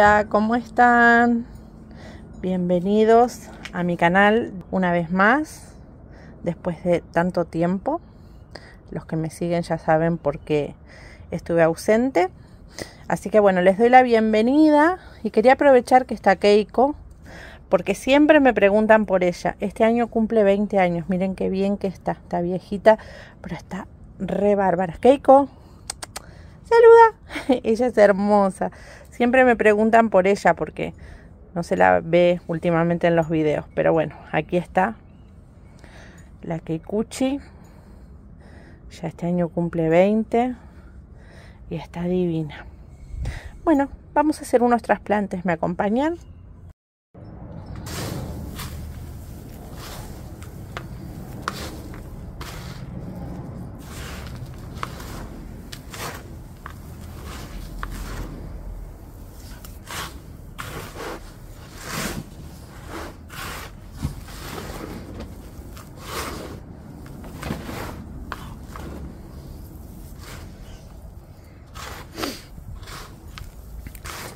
Hola, ¿cómo están? Bienvenidos a mi canal una vez más, después de tanto tiempo. Los que me siguen ya saben por qué estuve ausente. Así que bueno, les doy la bienvenida y quería aprovechar que está Keiko, porque siempre me preguntan por ella. Este año cumple 20 años, miren qué bien que está. Está viejita, pero está re bárbara. Keiko, saluda. Ella es hermosa. Siempre me preguntan por ella porque no se la ve últimamente en los videos. Pero bueno, aquí está la Kikuchi. Ya este año cumple 20 y está divina. Bueno, vamos a hacer unos trasplantes. ¿Me acompañan?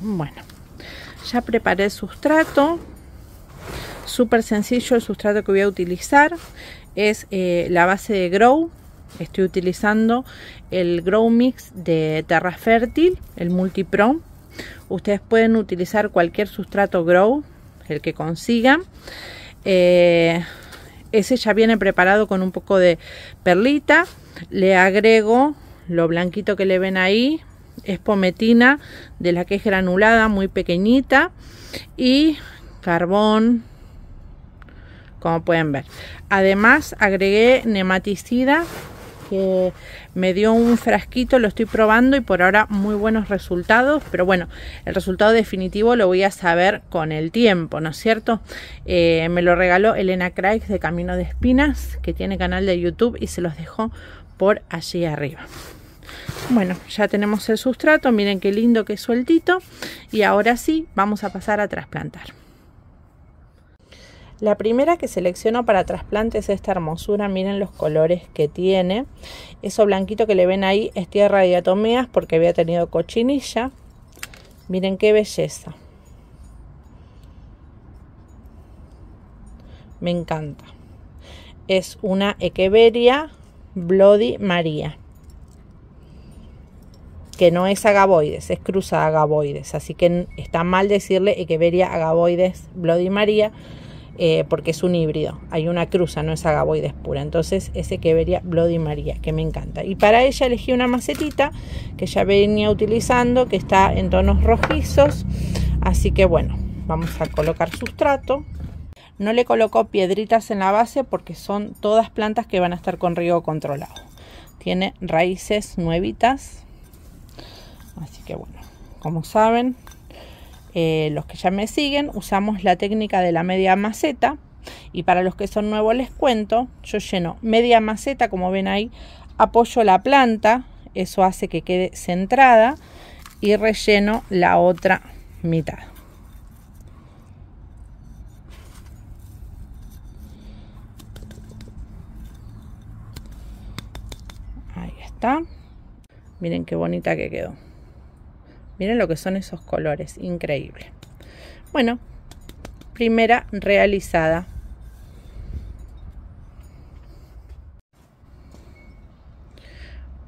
Bueno, ya preparé el sustrato, súper sencillo. El sustrato que voy a utilizar es la base de Grow. Estoy utilizando el Grow Mix de Terra Fértil, el Multipro. Ustedes pueden utilizar cualquier sustrato Grow, el que consigan. Ese ya viene preparado con un poco de perlita. Le agrego lo blanquito que le ven ahí. Es pometina, de la que es granulada, muy pequeñita, y carbón, como pueden ver. Además agregué nematicida, que me dio un frasquito, lo estoy probando y por ahora muy buenos resultados, pero bueno, el resultado definitivo lo voy a saber con el tiempo, ¿no es cierto? Me lo regaló Elena Craig de Camino de Espinas, que tiene canal de YouTube, y se los dejo por allí arriba. Bueno, ya tenemos el sustrato, miren qué lindo, qué sueltito. Y ahora sí, vamos a pasar a trasplantar. La primera que selecciono para trasplante es esta hermosura, miren los colores que tiene. Eso blanquito que le ven ahí es tierra de diatomeas porque había tenido cochinilla. Miren qué belleza. Me encanta. Es una Echeveria Bloody Maria, que no es Agavoides, es cruza Agavoides, así que está mal decirle Echeveria Agavoides Bloody Maria, porque es un híbrido, hay una cruza, no es Agavoides pura, entonces es Echeveria Bloody Maria, que me encanta. Y para ella elegí una macetita que ya venía utilizando, que está en tonos rojizos, así que bueno, vamos a colocar sustrato. No le coloco piedritas en la base porque son todas plantas que van a estar con riego controlado. Tiene raíces nuevitas. Así que bueno, como saben, los que ya me siguen, usamos la técnica de la media maceta. Y para los que son nuevos les cuento, yo lleno media maceta, como ven ahí, apoyo la planta, eso hace que quede centrada, y relleno la otra mitad. Ahí está. Miren qué bonita que quedó. Miren lo que son esos colores, increíble. Bueno, primera realizada.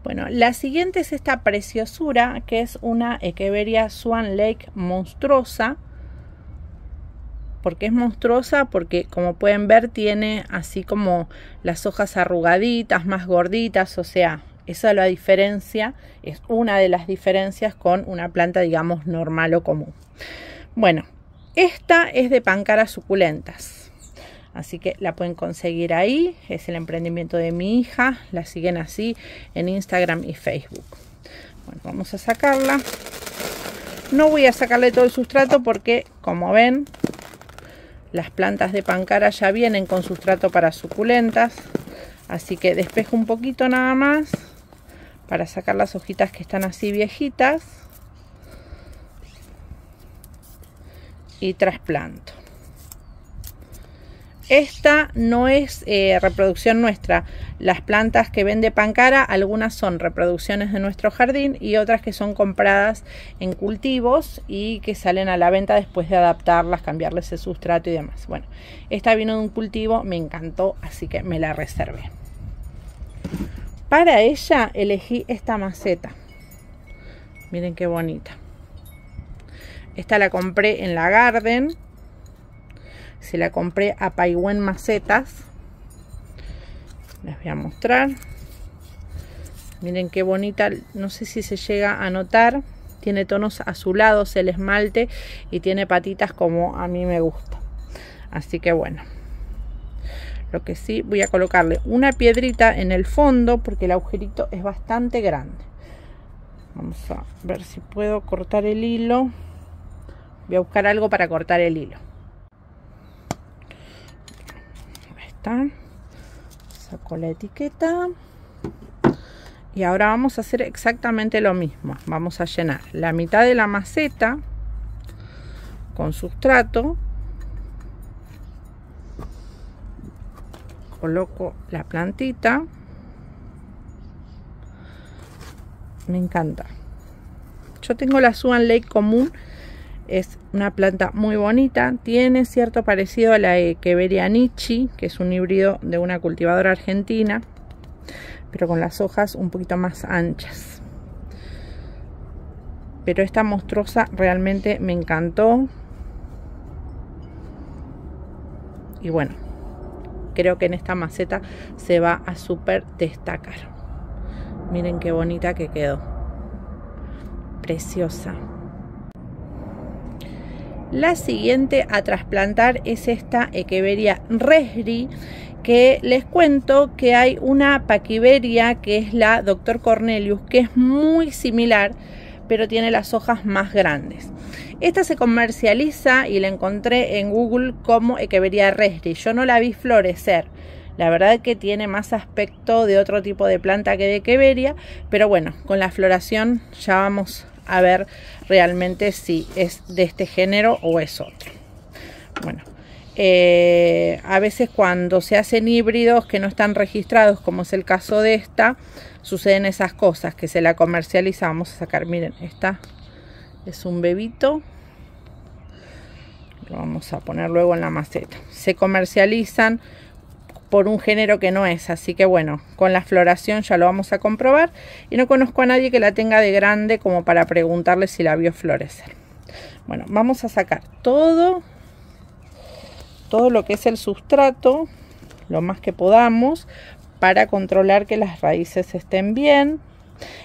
Bueno, la siguiente es esta preciosura, que es una Echeveria Swan Lake monstruosa. ¿Por qué es monstruosa? Porque como pueden ver tiene así como las hojas arrugaditas, más gorditas, o sea, esa es la diferencia, es una de las diferencias con una planta, digamos, normal o común. Bueno, esta es de Pancara Suculentas, así que la pueden conseguir ahí. Es el emprendimiento de mi hija, la siguen así en Instagram y Facebook. Bueno, vamos a sacarla. No voy a sacarle todo el sustrato porque, como ven, las plantas de Pancara ya vienen con sustrato para suculentas. Así que despejo un poquito nada más, para sacar las hojitas que están así viejitas, y trasplanto. Esta no es reproducción nuestra. Las plantas que vende Pancara, algunas son reproducciones de nuestro jardín y otras que son compradas en cultivos y que salen a la venta después de adaptarlas, cambiarles el sustrato y demás. Bueno, esta vino de un cultivo, me encantó, así que me la reservé. Para ella elegí esta maceta. Miren qué bonita. Esta la compré en la Garden. Se la compré a Paiwen Macetas. Les voy a mostrar. Miren qué bonita. No sé si se llega a notar. Tiene tonos azulados el esmalte. Y tiene patitas como a mí me gusta. Así que bueno. Lo que sí, voy a colocarle una piedrita en el fondo. Porque el agujerito es bastante grande. Vamos a ver si puedo cortar el hilo. Voy a buscar algo para cortar el hilo. Saco la etiqueta y ahora vamos a hacer exactamente lo mismo. Vamos a llenar la mitad de la maceta con sustrato, coloco la plantita. Me encanta. Yo tengo la Swan Lake común. Es una planta muy bonita, tiene cierto parecido a la Echeveria Nichi, que es un híbrido de una cultivadora argentina, pero con las hojas un poquito más anchas. Pero esta monstruosa realmente me encantó. Y bueno, creo que en esta maceta se va a súper destacar. Miren qué bonita que quedó. Preciosa. La siguiente a trasplantar es esta Echeveria resgri, que les cuento que hay una paquiveria que es la Dr. Cornelius, que es muy similar, pero tiene las hojas más grandes. Esta se comercializa y la encontré en Google como Echeveria resgri. Yo no la vi florecer. La verdad que tiene más aspecto de otro tipo de planta que de Echeveria, pero bueno, con la floración ya vamos a ver realmente si es de este género o es otro. Bueno, a veces cuando se hacen híbridos que no están registrados, como es el caso de esta, suceden esas cosas, que se la comercializa. Vamos a sacar, miren, esta es un bebito. Lo vamos a poner luego en la maceta. Se comercializan por un género que no es, así que bueno, con la floración ya lo vamos a comprobar y no conozco a nadie que la tenga de grande como para preguntarle si la vio florecer. Bueno, vamos a sacar todo lo que es el sustrato, lo más que podamos, para controlar que las raíces estén bien.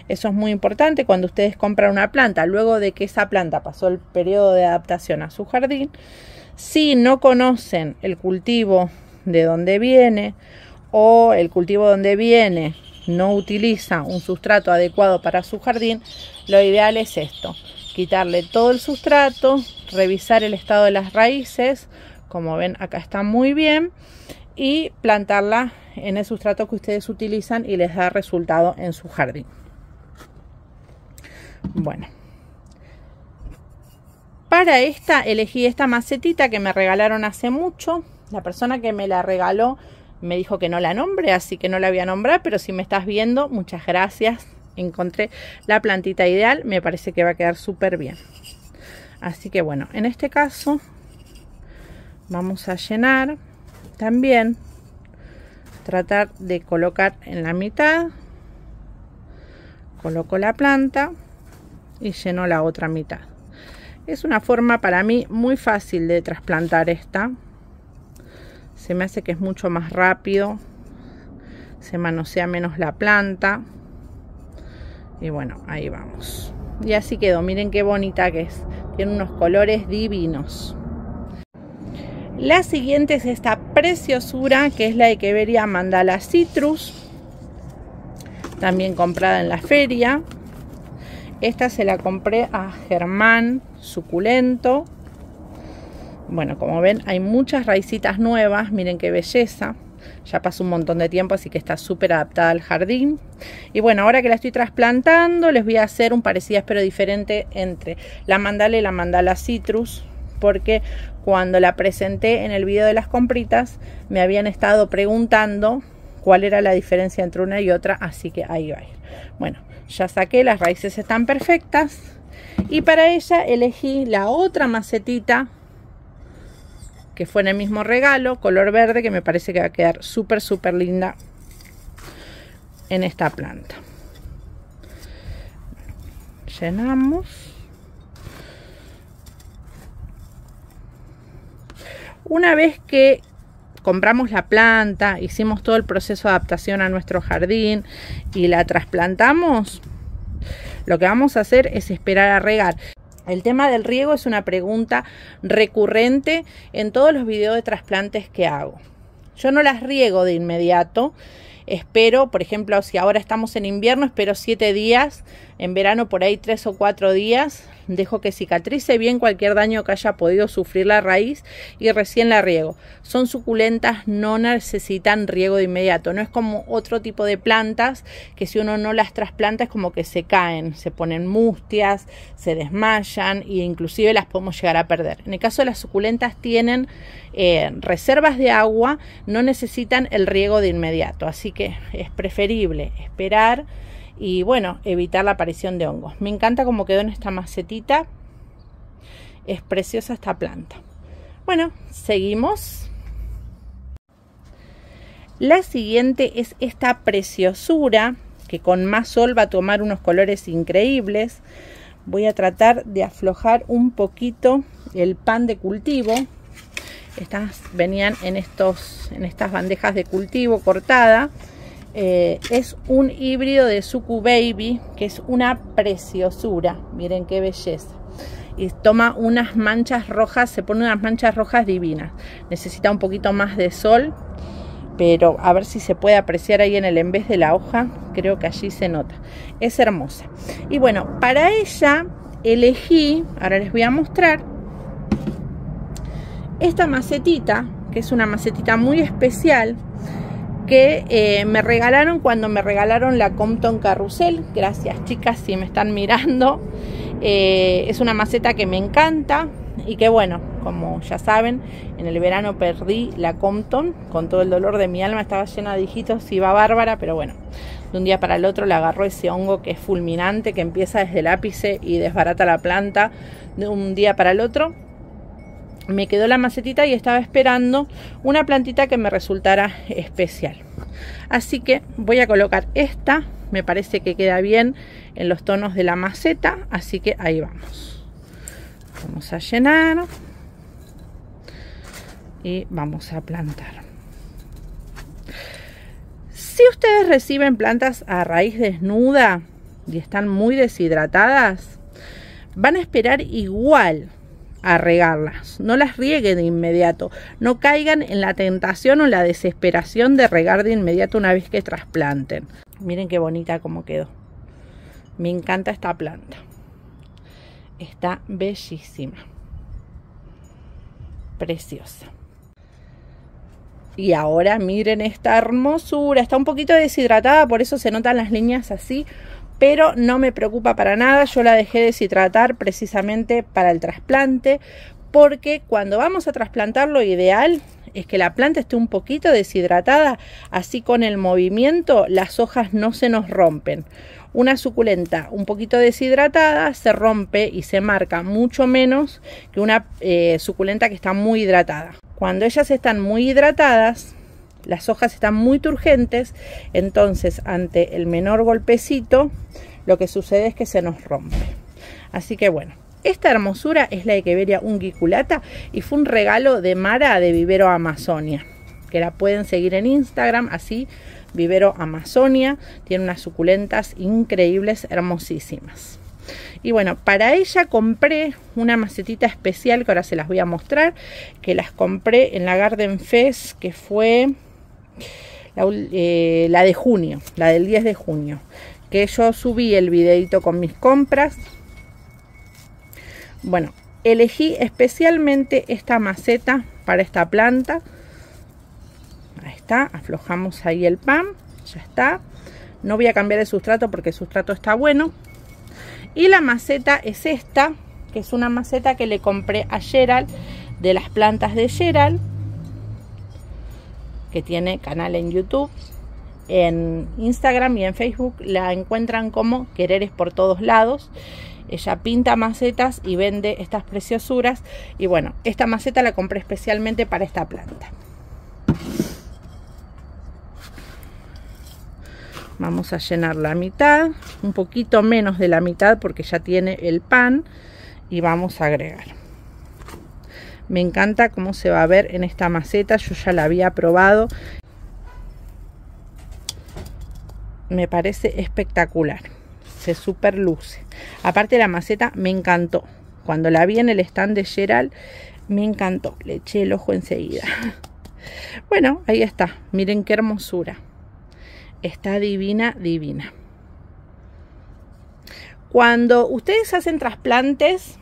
Eso es muy importante cuando ustedes compran una planta, luego de que esa planta pasó el periodo de adaptación a su jardín. Si no conocen el cultivo de dónde viene, o el cultivo donde viene no utiliza un sustrato adecuado para su jardín, lo ideal es esto: quitarle todo el sustrato, revisar el estado de las raíces, como ven acá está muy bien, y plantarla en el sustrato que ustedes utilizan y les da resultado en su jardín. Bueno, para esta elegí esta macetita que me regalaron hace mucho. La persona que me la regaló me dijo que no la nombre, así que no la voy a nombrar, pero si me estás viendo, muchas gracias. Encontré la plantita ideal, me parece que va a quedar súper bien. Así que bueno, en este caso vamos a llenar también, tratar de colocar en la mitad. Coloco la planta y lleno la otra mitad. Es una forma para mí muy fácil de trasplantar esta. Se me hace que es mucho más rápido, se manosea menos la planta. Y bueno, ahí vamos. Y así quedó, miren qué bonita que es. Tiene unos colores divinos. La siguiente es esta preciosura que es la Echeveria Mandala Citrus. También comprada en la feria. Esta se la compré a Germán Suculento. Bueno, como ven, hay muchas raicitas nuevas. Miren qué belleza. Ya pasó un montón de tiempo, así que está súper adaptada al jardín. Y bueno, ahora que la estoy trasplantando, les voy a hacer un parecido pero diferente entre la mandala y la mandala citrus, porque cuando la presenté en el video de las compritas me habían estado preguntando cuál era la diferencia entre una y otra, así que ahí va a ir. Bueno, ya saqué, las raíces están perfectas y para ella elegí la otra macetita que fue en el mismo regalo, color verde, que me parece que va a quedar súper súper linda en esta planta. Llenamos. Una vez que compramos la planta, hicimos todo el proceso de adaptación a nuestro jardín y la trasplantamos, lo que vamos a hacer es esperar a regar. El tema del riego es una pregunta recurrente en todos los videos de trasplantes que hago. Yo no las riego de inmediato. Espero, por ejemplo, si ahora estamos en invierno, espero 7 días, en verano por ahí 3 o 4 días, dejo que cicatrice bien cualquier daño que haya podido sufrir la raíz y recién la riego. Son suculentas, no necesitan riego de inmediato, no es como otro tipo de plantas que si uno no las trasplanta es como que se caen, se ponen mustias, se desmayan e inclusive las podemos llegar a perder. En el caso de las suculentas tienen reservas de agua, no necesitan el riego de inmediato, así que es preferible esperar y bueno, evitar la aparición de hongos. Me encanta cómo quedó en esta macetita, es preciosa esta planta. Bueno, seguimos. La siguiente es esta preciosura que con más sol va a tomar unos colores increíbles. Voy a tratar de aflojar un poquito el pan de cultivo. Estas venían en estas bandejas de cultivo cortada. Es un híbrido de Suku Baby, que es una preciosura. Miren qué belleza. Y toma unas manchas rojas, se pone unas manchas rojas divinas. Necesita un poquito más de sol, pero a ver si se puede apreciar ahí en el envés de la hoja. Creo que allí se nota. Es hermosa. Y bueno, para ella elegí, ahora les voy a mostrar, esta macetita, que es una macetita muy especial, que me regalaron cuando me regalaron la Compton Carrusel. Gracias, chicas, si me están mirando. Es una maceta que me encanta y que, bueno, como ya saben, en el verano perdí la Compton con todo el dolor de mi alma. Estaba llena de hijitos, iba bárbara, pero bueno, de un día para el otro le agarró ese hongo que es fulminante, que empieza desde el ápice y desbarata la planta de un día para el otro. Me quedó la macetita y estaba esperando una plantita que me resultara especial. Así que voy a colocar esta. Me parece que queda bien en los tonos de la maceta. Así que ahí vamos. Vamos a llenar. Y vamos a plantar. Si ustedes reciben plantas a raíz desnuda y están muy deshidratadas, van a esperar igual a regarlas, no las riegue de inmediato, no caigan en la tentación o la desesperación de regar de inmediato una vez que trasplanten. Miren qué bonita como quedó, me encanta esta planta, está bellísima, preciosa. Y ahora miren esta hermosura, está un poquito deshidratada, por eso se notan las líneas así, pero no me preocupa para nada. Yo la dejé deshidratar precisamente para el trasplante, porque cuando vamos a trasplantar lo ideal es que la planta esté un poquito deshidratada, así con el movimiento las hojas no se nos rompen. Una suculenta un poquito deshidratada se rompe y se marca mucho menos que una suculenta que está muy hidratada. Cuando ellas están muy hidratadas, las hojas están muy turgentes, entonces ante el menor golpecito lo que sucede es que se nos rompe. Así que bueno, esta hermosura es la Echeveria unguiculata y fue un regalo de Mara de Vivero Amazonia, que la pueden seguir en Instagram, así, Vivero Amazonia. Tiene unas suculentas increíbles, hermosísimas. Y bueno, para ella compré una macetita especial que ahora se las voy a mostrar, que las compré en la Garden Fest, que fue la de junio, la del 10 de junio, que yo subí el videito con mis compras. Bueno, elegí especialmente esta maceta para esta planta. Ahí está, aflojamos ahí el pan, ya está. No voy a cambiar el sustrato porque el sustrato está bueno. Y la maceta es esta, que es una maceta que le compré a Gerald, de las plantas de Gerald, que tiene canal en YouTube, en Instagram y en Facebook. La encuentran como Quereres por Todos Lados. Ella pinta macetas y vende estas preciosuras. Y bueno, esta maceta la compré especialmente para esta planta. Vamos a llenar la mitad, un poquito menos de la mitad porque ya tiene el pan. Y vamos a agregar. Me encanta cómo se va a ver en esta maceta. Yo ya la había probado. Me parece espectacular. Se super luce. Aparte la maceta me encantó. Cuando la vi en el stand de Gerald me encantó. Le eché el ojo enseguida. Bueno, ahí está. Miren qué hermosura. Está divina, divina. Cuando ustedes hacen trasplantes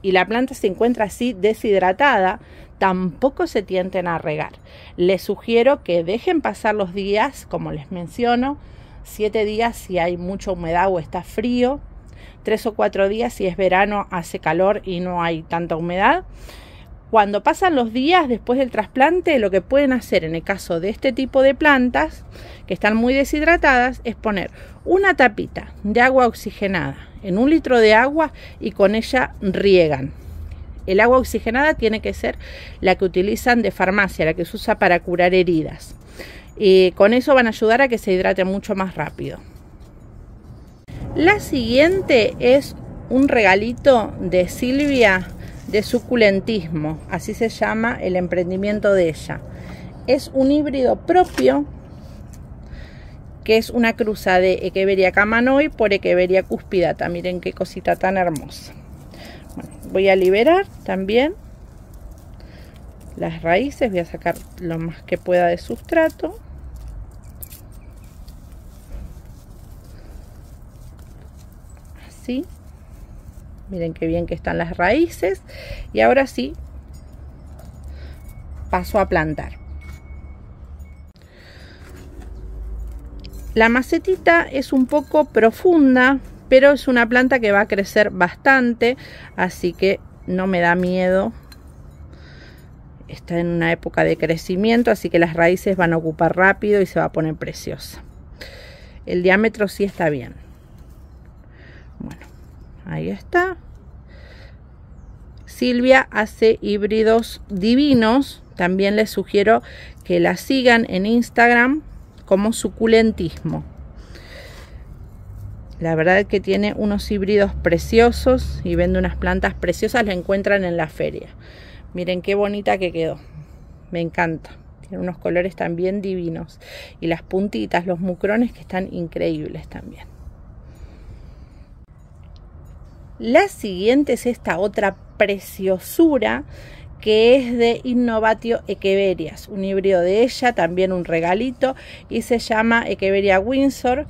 y la planta se encuentra así deshidratada, tampoco se tienten a regar. Les sugiero que dejen pasar los días, como les menciono, 7 días si hay mucha humedad o está frío, 3 o 4 días si es verano, hace calor y no hay tanta humedad. Cuando pasan los días después del trasplante, lo que pueden hacer en el caso de este tipo de plantas que están muy deshidratadas es poner una tapita de agua oxigenada en 1 litro de agua y con ella riegan. El agua oxigenada tiene que ser la que utilizan de farmacia, la que se usa para curar heridas. Y con eso van a ayudar a que se hidrate mucho más rápido. La siguiente es un regalito de Silvia, de suculentismo, así se llama el emprendimiento de ella. Es un híbrido propio que es una cruza de Echeveria camanoi por Echeveria cuspidata. Miren qué cosita tan hermosa. Bueno, voy a liberar también las raíces, voy a sacar lo más que pueda de sustrato. Así. Miren qué bien que están las raíces. Y ahora sí, paso a plantar. La macetita es un poco profunda, pero es una planta que va a crecer bastante, así que no me da miedo. Está en una época de crecimiento, así que las raíces van a ocupar rápido y se va a poner preciosa. El diámetro sí está bien. Bueno. Ahí está. Silvia hace híbridos divinos. También les sugiero que la sigan en Instagram como suculentismo. La verdad es que tiene unos híbridos preciosos y vende unas plantas preciosas. Lo encuentran en la feria. Miren qué bonita que quedó. Me encanta. Tiene unos colores también divinos. Y las puntitas, los mucrones que están increíbles también. La siguiente es esta otra preciosura que es de Innovatio Echeverias, un híbrido de ella, también un regalito, y se llama Echeveria Windsor,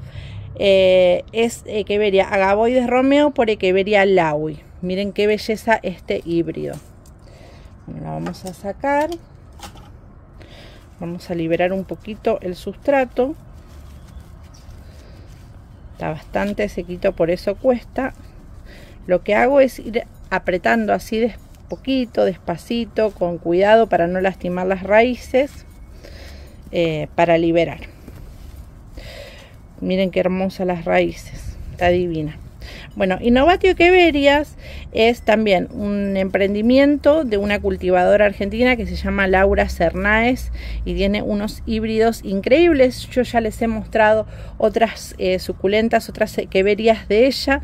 es Echeveria Agavoides Romeo por Echeveria Laui. Miren qué belleza este híbrido. Bueno, la vamos a sacar, vamos a liberar un poquito el sustrato, está bastante sequito, por eso cuesta. Lo que hago es ir apretando así de poquito, despacito, con cuidado para no lastimar las raíces, para liberar. Miren qué hermosas las raíces, está divina. Bueno, Innovatio Echeverias es también un emprendimiento de una cultivadora argentina que se llama Laura Cernaes y tiene unos híbridos increíbles. Yo ya les he mostrado otras suculentas, otras Echeverias de ella.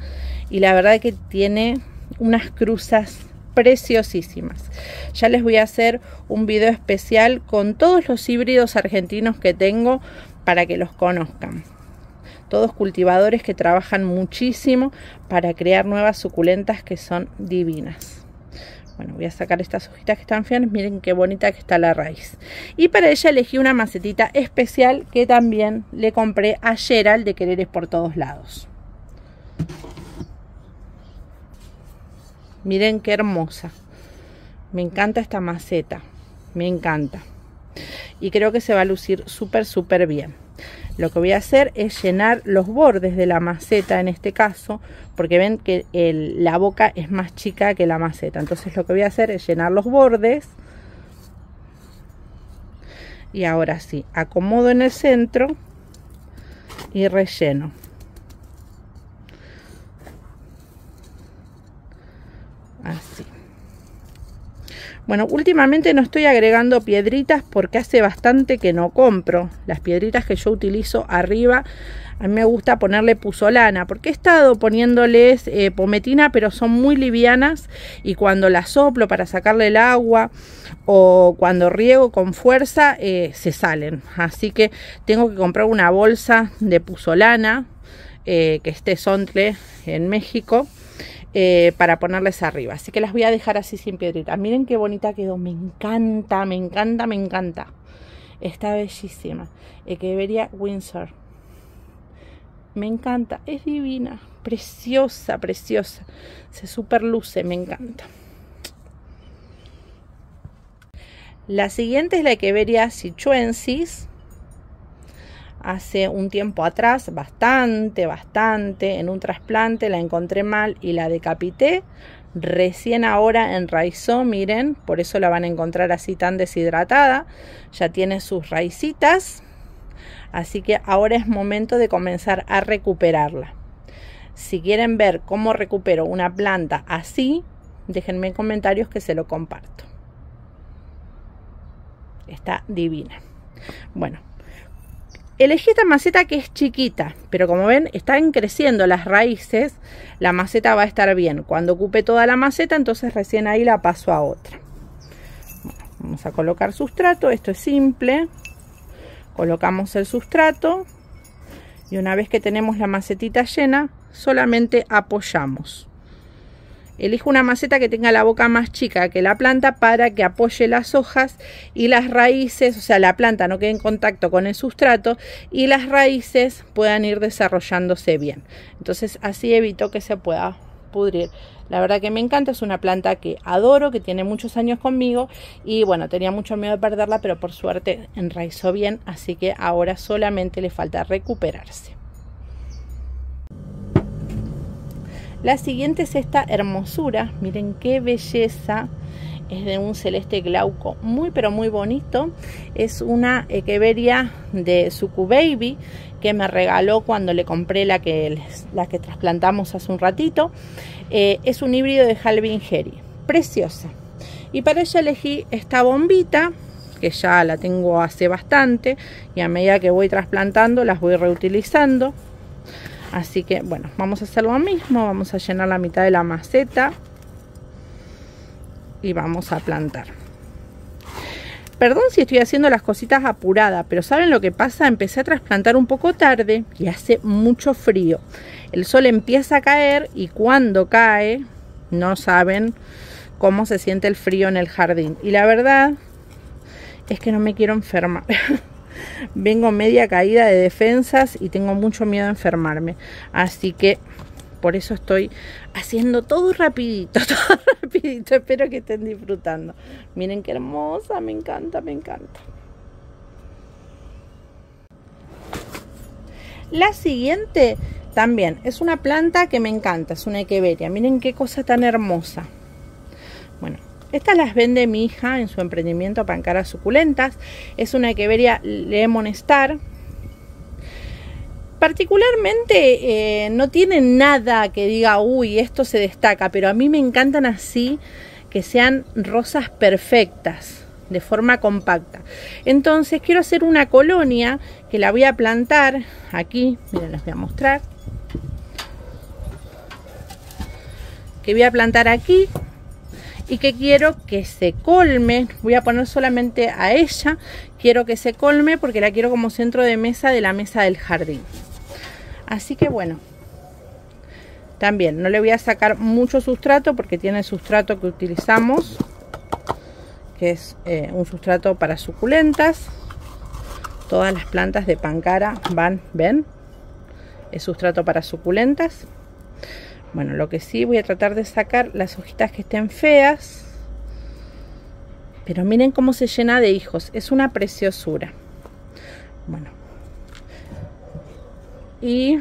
Y la verdad que tiene unas cruzas preciosísimas. Ya les voy a hacer un video especial con todos los híbridos argentinos que tengo para que los conozcan. Todos cultivadores que trabajan muchísimo para crear nuevas suculentas que son divinas. Bueno, voy a sacar estas hojitas que están feas. Miren qué bonita que está la raíz. Y para ella elegí una macetita especial que también le compré a Gerald de Quereres por Todos Lados. Miren qué hermosa. Me encanta esta maceta. Me encanta. Y creo que se va a lucir súper, súper bien. Lo que voy a hacer es llenar los bordes de la maceta en este caso, porque ven que la boca es más chica que la maceta. Entonces lo que voy a hacer es llenar los bordes. Y ahora sí, acomodo en el centro y relleno. Así. Bueno, últimamente no estoy agregando piedritas porque hace bastante que no compro. Las piedritas que yo utilizo arriba, a mí me gusta ponerle puzolana, porque he estado poniéndoles pometina, pero son muy livianas, y cuando las soplo para sacarle el agua o cuando riego con fuerza, se salen. Así que tengo que comprar una bolsa de puzolana, que esté Sontle en México, para ponerles arriba. Así que las voy a dejar así sin piedritas. Miren qué bonita quedó. Me encanta, me encanta, me encanta. Está bellísima. Echeveria Windsor. Me encanta. Es divina. Preciosa, preciosa. Se superluce. Me encanta. La siguiente es la Echeveria Sichuensis. Hace un tiempo atrás, bastante, en un trasplante la encontré mal y la decapité. Recién ahora enraizó, miren, por eso la van a encontrar así tan deshidratada. Ya tiene sus raicitas, así que ahora es momento de comenzar a recuperarla. Si quieren ver cómo recupero una planta así, déjenme en comentarios que se lo comparto. Está divina. Bueno. Elegí esta maceta que es chiquita, pero como ven están creciendo las raíces, la maceta va a estar bien. Cuando ocupe toda la maceta, entonces recién ahí la paso a otra. Bueno, vamos a colocar sustrato, esto es simple. Colocamos el sustrato y una vez que tenemos la macetita llena, solamente apoyamos. Elijo una maceta que tenga la boca más chica que la planta para que apoye las hojas y las raíces, o sea, la planta no quede en contacto con el sustrato y las raíces puedan ir desarrollándose bien. Entonces así evito que se pueda pudrir. La verdad que me encanta, es una planta que adoro, que tiene muchos años conmigo y bueno, tenía mucho miedo de perderla, pero por suerte enraizó bien, así que ahora solamente le falta recuperarse. La siguiente es esta hermosura, miren qué belleza, es de un celeste glauco muy pero muy bonito. Es una Echeveria de Suku Baby que me regaló cuando le compré la que trasplantamos hace un ratito. Es un híbrido de Halvingeri, preciosa. Y para ella elegí esta bombita, que ya la tengo hace bastante y a medida que voy trasplantando las voy reutilizando. Así que, bueno, vamos a hacer lo mismo, vamos a llenar la mitad de la maceta y vamos a plantar. Perdón si estoy haciendo las cositas apurada, pero ¿saben lo que pasa? Empecé a trasplantar un poco tarde y hace mucho frío. El sol empieza a caer y cuando cae, no saben cómo se siente el frío en el jardín. Y la verdad es que no me quiero enfermar. Vengo media caída de defensas y tengo mucho miedo a enfermarme, así que por eso estoy haciendo todo rapidito. Espero que estén disfrutando. Miren qué hermosa, me encanta, me encanta. La siguiente también es una planta que me encanta, es una Echeveria. Miren qué cosa tan hermosa. Bueno, estas las vende mi hija en su emprendimiento Pancara Suculentas. Es una Echeveria Lemon Star. Particularmente no tiene nada que diga, uy, esto se destaca. Pero a mí me encantan así, que sean rosas perfectas, de forma compacta. Entonces quiero hacer una colonia que la voy a plantar aquí. Miren, les voy a mostrar. Que voy a plantar aquí. Y que quiero que se colme, voy a poner solamente a ella, quiero que se colme porque la quiero como centro de mesa de la mesa del jardín. Así que bueno, también no le voy a sacar mucho sustrato porque tiene el sustrato que utilizamos, que es un sustrato para suculentas. Todas las plantas de Pancara van, ven, es sustrato para suculentas. Bueno, lo que sí, voy a tratar de sacar las hojitas que estén feas. Pero miren cómo se llena de hijos. Es una preciosura. Bueno, Y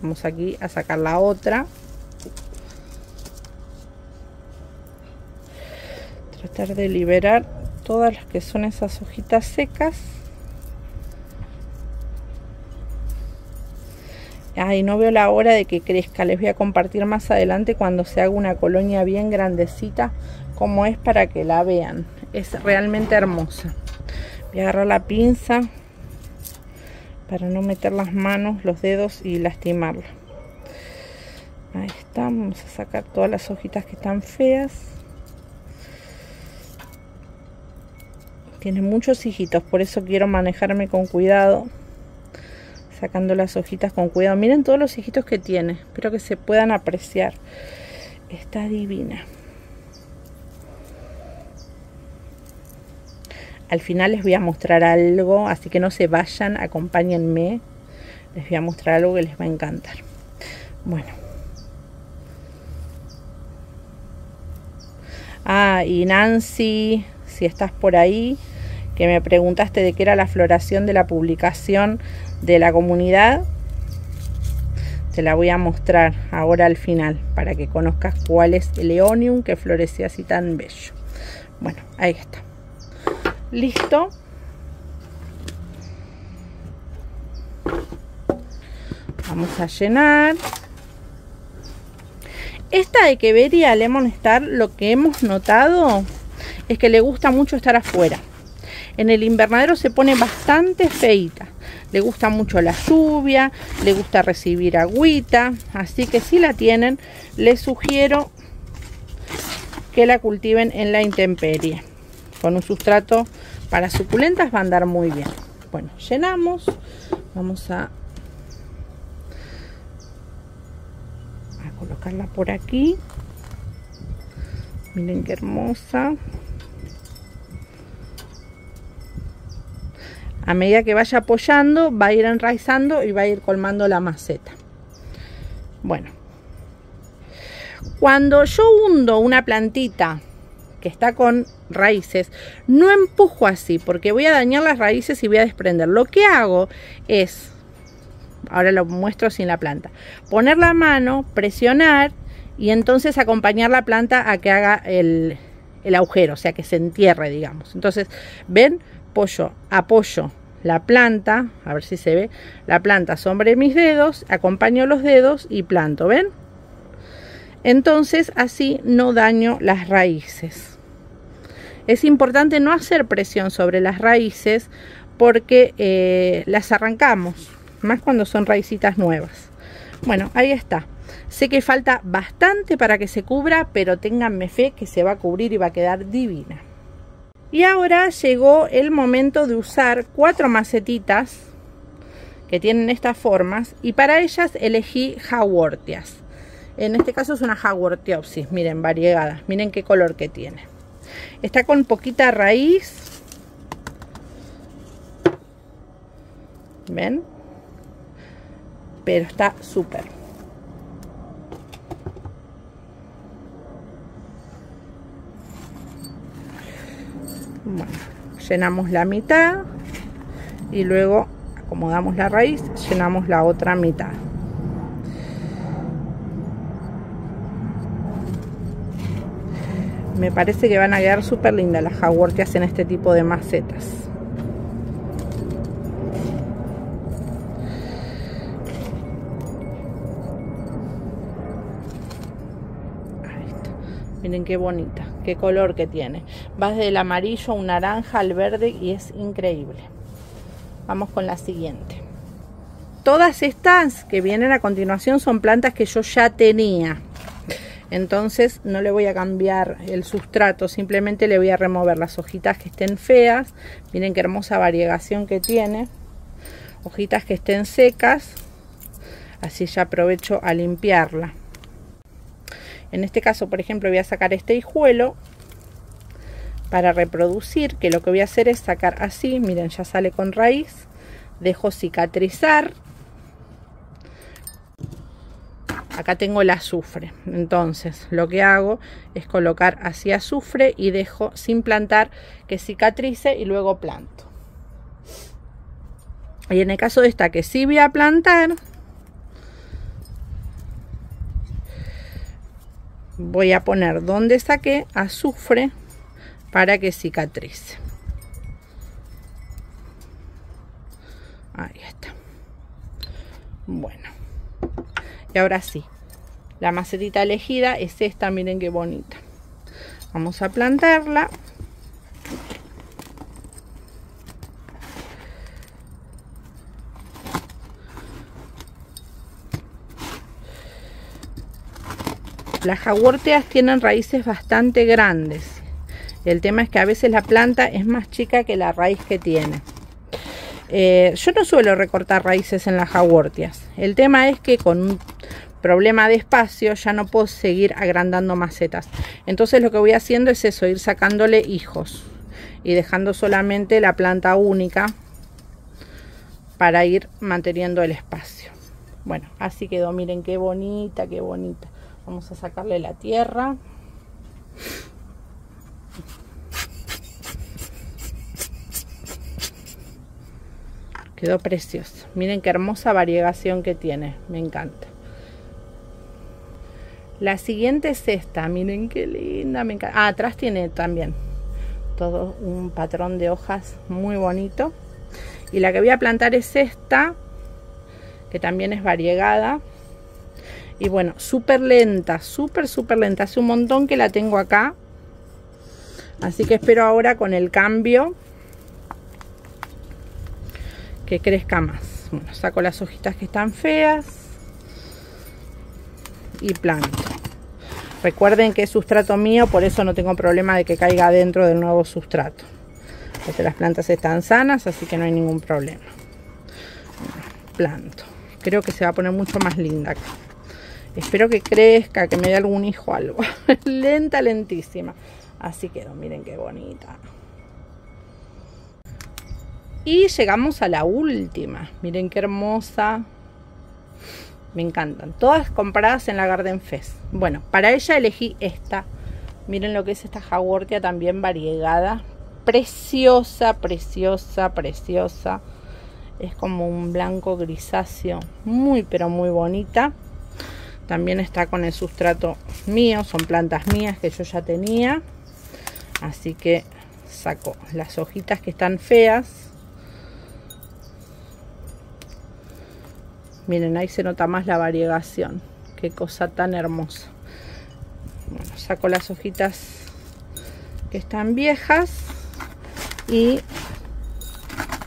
vamos aquí a sacar la otra. Tratar de liberar todas las que son esas hojitas secas. Ay, no veo la hora de que crezca. Les voy a compartir más adelante cuando se haga una colonia bien grandecita como es, para que la vean. Es realmente hermosa. Voy a agarrar la pinza para no meter las manos, los dedos y lastimarla. Ahí está. Vamos a sacar todas las hojitas que están feas. Tiene muchos hijitos, por eso quiero manejarme con cuidado, sacando las hojitas con cuidado. Miren todos los hijitos que tiene. Espero que se puedan apreciar. Está divina. Al final les voy a mostrar algo, así que no se vayan, acompáñenme. Les voy a mostrar algo que les va a encantar. Bueno. Ah, y Nancy, si estás por ahí, que me preguntaste de qué era la floración de la publicación de la comunidad, te la voy a mostrar ahora al final para que conozcas cuál es el eonium que floreció así tan bello. Bueno, ahí está, listo. Vamos a llenar esta Echeveria Lemon Star. Lo que hemos notado es que le gusta mucho estar afuera. En el invernadero se pone bastante feita. Le gusta mucho la lluvia, le gusta recibir agüita. Así que si la tienen, les sugiero que la cultiven en la intemperie. Con un sustrato para suculentas va a andar muy bien. Bueno, llenamos. Vamos a colocarla por aquí. Miren qué hermosa. A medida que vaya apoyando, va a ir enraizando y va a ir colmando la maceta. Bueno, cuando yo hundo una plantita que está con raíces, no empujo así porque voy a dañar las raíces y voy a desprender. Lo que hago es, ahora lo muestro sin la planta, poner la mano, presionar y entonces acompañar la planta a que haga el agujero, o sea, que se entierre, digamos. Entonces, ¿ven? Apoyo la planta, a ver si se ve, la planta sobre mis dedos, acompaño los dedos y planto, ¿ven? Entonces así no daño las raíces. Es importante no hacer presión sobre las raíces porque las arrancamos, más cuando son raícitas nuevas. Bueno, ahí está. Sé que falta bastante para que se cubra, pero ténganme fe que se va a cubrir y va a quedar divina. Y ahora llegó el momento de usar 4 macetitas que tienen estas formas, y para ellas elegí Haworthias. En este caso es una Haworthiopsis, miren, variegada, miren qué color que tiene. Está con poquita raíz, ¿ven? Pero está súper. Bueno, llenamos la mitad y luego acomodamos la raíz, llenamos la otra mitad. Me parece que van a quedar súper lindas las Haworthias en este tipo de macetas. Ahí está. Miren qué bonita. Qué color que tiene. Va desde el amarillo a un naranja al verde y es increíble. Vamos con la siguiente. Todas estas que vienen a continuación son plantas que yo ya tenía. Entonces no le voy a cambiar el sustrato, simplemente le voy a remover las hojitas que estén feas. Miren qué hermosa variegación que tiene. Hojitas que estén secas. Así ya aprovecho a limpiarla. En este caso, por ejemplo, voy a sacar este hijuelo para reproducir, que lo que voy a hacer es sacar así, miren, ya sale con raíz, dejo cicatrizar. Acá tengo el azufre, entonces lo que hago es colocar así azufre y dejo sin plantar que cicatrice y luego planto. Y en el caso de esta que sí voy a plantar, voy a poner donde saqué azufre para que cicatrice. Ahí está. Bueno. Y ahora sí. La macetita elegida es esta. Miren qué bonita. Vamos a plantarla. Las haworthias tienen raíces bastante grandes. El tema es que a veces la planta es más chica que la raíz que tiene. Yo no suelo recortar raíces en las haworthias. El tema es que con un problema de espacio ya no puedo seguir agrandando macetas. Entonces lo que voy haciendo es eso, ir sacándole hijos. Y dejando solamente la planta única para ir manteniendo el espacio. Bueno, así quedó. Miren qué bonita, qué bonita. Vamos a sacarle la tierra. Quedó precioso. Miren qué hermosa variegación que tiene. Me encanta. La siguiente es esta. Miren qué linda. Me encanta. Ah, atrás tiene también todo un patrón de hojas muy bonito. Y la que voy a plantar es esta, que también es variegada. Y bueno, súper lenta, súper lenta. Hace un montón que la tengo acá. Así que espero ahora con el cambio que crezca más. Bueno, saco las hojitas que están feas y planto. Recuerden que es sustrato mío, por eso no tengo problema de que caiga dentro del nuevo sustrato. Porque las plantas están sanas, así que no hay ningún problema. Planto. Creo que se va a poner mucho más linda acá. Espero que crezca, que me dé algún hijo algo. Lenta, lentísima. Así quedó, miren qué bonita. Y llegamos a la última. Miren qué hermosa. Me encantan. Todas compradas en la Garden Fest. Bueno, para ella elegí esta. Miren lo que es esta haworthia también variegada. Preciosa, preciosa, preciosa. Es como un blanco grisáceo. Muy, pero muy bonita. También está con el sustrato mío, son plantas mías que yo ya tenía. Así que saco las hojitas que están feas. Miren, ahí se nota más la variegación. Qué cosa tan hermosa. Bueno, saco las hojitas que están viejas y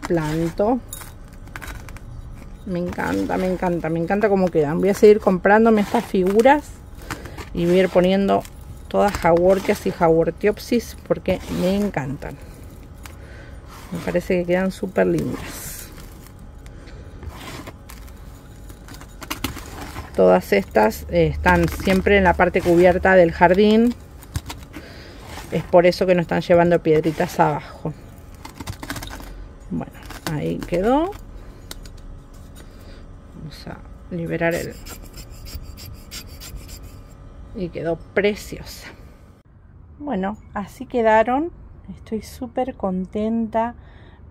planto. Me encanta, me encanta, me encanta cómo quedan. Voy a seguir comprándome estas figuras y voy a ir poniendo todas haworthias y haworthiopsis porque me encantan. Me parece que quedan súper lindas. Todas estas están siempre en la parte cubierta del jardín. Es por eso que no están llevando piedritas abajo. Bueno, ahí quedó. Vamos a liberar el... Y quedó preciosa. Bueno, así quedaron. Estoy súper contenta.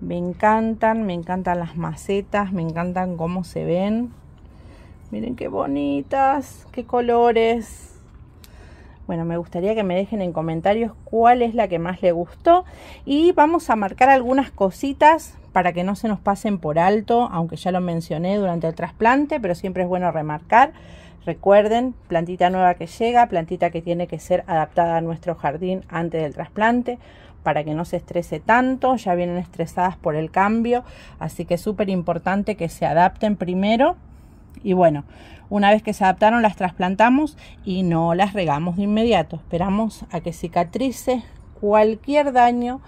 Me encantan las macetas, me encantan cómo se ven. Miren qué bonitas, qué colores. Bueno, me gustaría que me dejen en comentarios cuál es la que más les gustó. Y vamos a marcar algunas cositas para que no se nos pasen por alto, aunque ya lo mencioné durante el trasplante, pero siempre es bueno remarcar. Recuerden, plantita nueva que llega, plantita que tiene que ser adaptada a nuestro jardín antes del trasplante, para que no se estrese tanto, ya vienen estresadas por el cambio, así que es súper importante que se adapten primero. Y bueno, una vez que se adaptaron las trasplantamos y no las regamos de inmediato. Esperamos a que cicatrice cualquier daño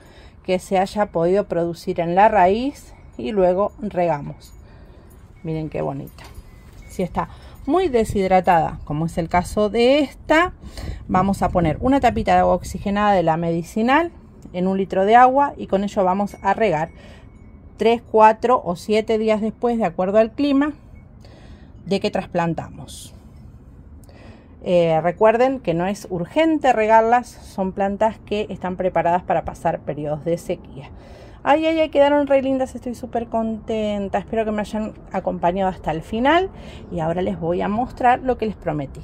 que se haya podido producir en la raíz y luego regamos. Miren qué bonita. Si está muy deshidratada, como es el caso de esta, vamos a poner una tapita de agua oxigenada de la medicinal en 1 litro de agua y con ello vamos a regar 3, 4 o 7 días después, de acuerdo al clima, de que trasplantamos. Recuerden que no es urgente regarlas, son plantas que están preparadas para pasar periodos de sequía. Ay, ay, ay, quedaron re lindas, estoy súper contenta. Espero que me hayan acompañado hasta el final. Y ahora les voy a mostrar lo que les prometí.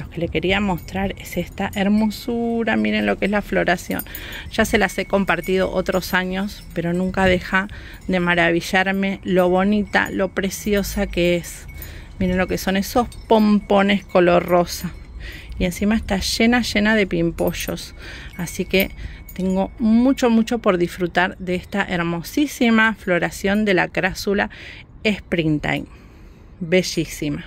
Lo que les quería mostrar es esta hermosura. Miren lo que es la floración. Ya se las he compartido otros años, pero nunca deja de maravillarme lo bonita, lo preciosa que es. Miren lo que son esos pompones color rosa. Y encima está llena, llena de pimpollos. Así que tengo mucho, mucho por disfrutar de esta hermosísima floración de la crásula Springtime. Bellísima.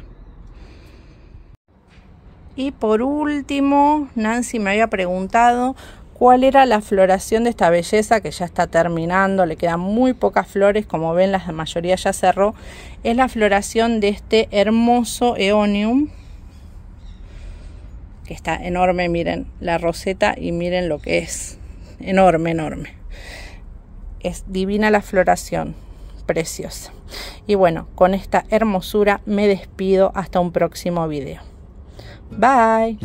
Y por último, Nancy me había preguntado cuál era la floración de esta belleza que ya está terminando. Le quedan muy pocas flores, como ven la mayoría ya cerró. Es la floración de este hermoso Eonium, que está enorme. Miren la roseta y miren lo que es. Enorme, enorme. Es divina la floración, preciosa. Y bueno, con esta hermosura me despido hasta un próximo video. Bye.